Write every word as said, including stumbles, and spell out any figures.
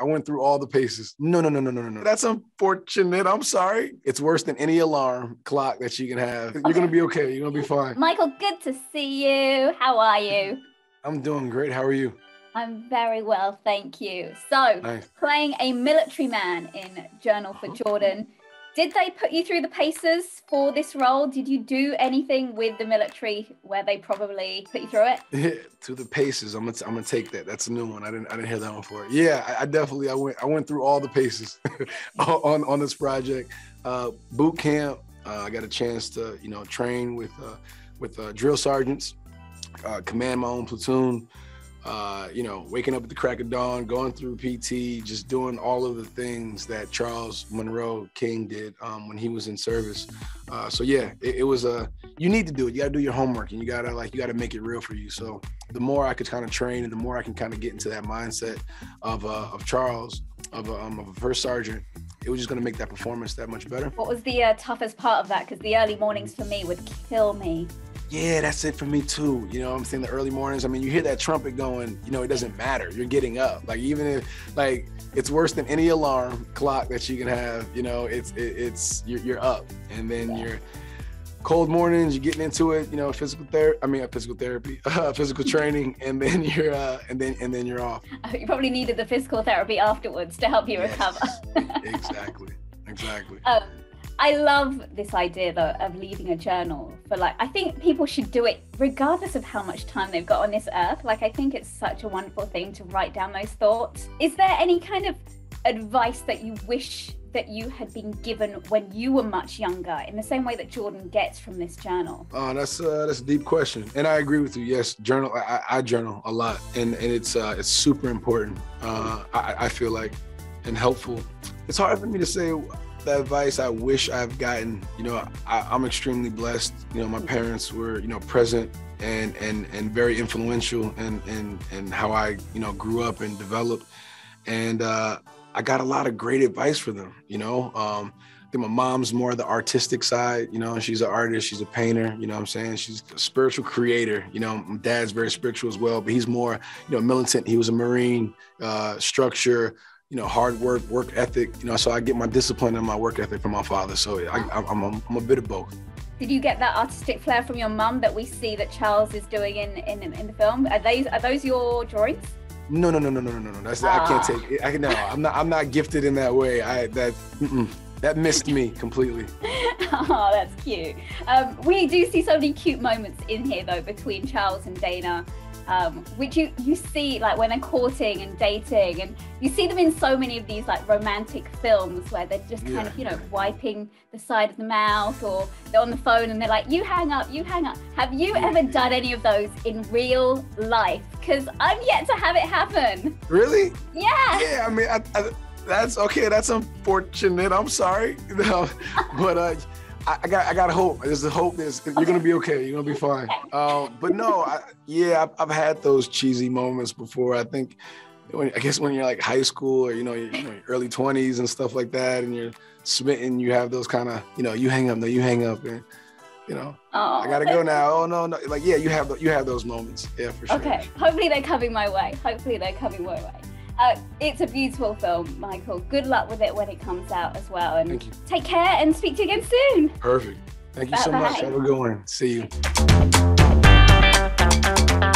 I went through all the paces. No, no, no, no, no, no, no. That's unfortunate. I'm sorry. It's worse than any alarm clock that you can have. You're going to be okay. You're going to be fine. Michael, good to see you. How are you? I'm doing great. How are you? I'm very well, thank you. So, nice. Playing a military man in Journal for Jordan. Did they put you through the paces for this role? Did you do anything with the military where they probably put you through it? Yeah, to the paces. I'm gonna, I'm gonna take that. That's a new one. I didn't, I didn't hear that one for it. Yeah, I, I definitely, I went, I went through all the paces on on this project. Uh, boot camp. Uh, I got a chance to, you know, train with uh, with uh, drill sergeants, uh, command my own platoon. Uh, you know, waking up at the crack of dawn, going through P T, just doing all of the things that Charles Monroe King did um, when he was in service. Uh, so yeah, it, it was a, you need to do it. You gotta do your homework and you gotta like, you gotta make it real for you. So the more I could kind of train and the more I can kind of get into that mindset of, uh, of Charles, of a, um, of a first sergeant, it was just gonna make that performance that much better. What was the uh, toughest part of that? Because the early mornings for me would kill me. Yeah, that's it for me too. You know what I'm saying? The early mornings, I mean, you hear that trumpet going, you know, it doesn't matter. You're getting up. Like even if, like, it's worse than any alarm clock that you can have, you know, it's, it, it's you're, you're up. And then you're cold mornings, you're getting into it, you know, physical therapy, I mean, physical therapy, uh, physical training, and then you're, uh, and then, and then you're off. You probably needed the physical therapy afterwards to help you yes, recover. Exactly, exactly. Um, I love this idea though of leaving a journal for like, I think people should do it regardless of how much time they've got on this earth. Like, I think it's such a wonderful thing to write down those thoughts. Is there any kind of advice that you wish that you had been given when you were much younger in the same way that Jordan gets from this journal? Oh, that's, uh, that's a deep question. And I agree with you. Yes, journal, I, I journal a lot and, and it's, uh, it's super important. Uh, I, I feel like, and helpful. It's hard for me to say the advice I wish I've gotten. You know, I, I'm extremely blessed. You know, my parents were, you know, present and and and very influential in in, in how I, you know, grew up and developed. And uh, I got a lot of great advice from them. You know, um, I think my mom's more the artistic side. You know, she's an artist, she's a painter. You know what I'm saying? She's a spiritual creator. You know, my dad's very spiritual as well, but he's more, you know, militant. He was a Marine, uh, structure, you know, hard work, work ethic, you know, so I get my discipline and my work ethic from my father. So I, I'm, a, I'm a bit of both. Did you get that artistic flair from your mum that we see that Charles is doing in, in, in the film? Are those, are those your drawings? No, no, no, no, no, no, no. That's, ah. I can't take it. I, no, I'm not, I'm not gifted in that way. I, that, mm-mm, that missed me completely. Oh, that's cute. Um, we do see so many cute moments in here though, between Charles and Dana. Um, which you, you see like when they're courting and dating, and you see them in so many of these like romantic films where they're just kind yeah. of, you know, wiping the side of the mouth, or they're on the phone and they're like, you hang up, you hang up. Have you ever done any of those in real life? Because I'm yet to have it happen. Really? Yeah. Yeah, I mean, I, I, that's okay. That's unfortunate. I'm sorry. No, but uh, I got, I got hope. There's a hope that you're gonna be okay. You're gonna be fine. Uh, but no, I, yeah, I've, I've had those cheesy moments before. I think, when, I guess when you're like high school or you know, your, you know, your early twenties and stuff like that, and you're smitten, you have those kind of, you know, you hang up, no, you hang up, and you know, oh, I gotta go now. Oh no, no, like yeah, you have, the, you have those moments, yeah, for sure. Okay, hopefully they're coming my way. Hopefully they're coming my way. Uh, it's a beautiful film, Michael. Good luck with it when it comes out as well. And thank you. Take care and speak to you again soon. Perfect. Thank you bye so bye. much. Have a good one. See you.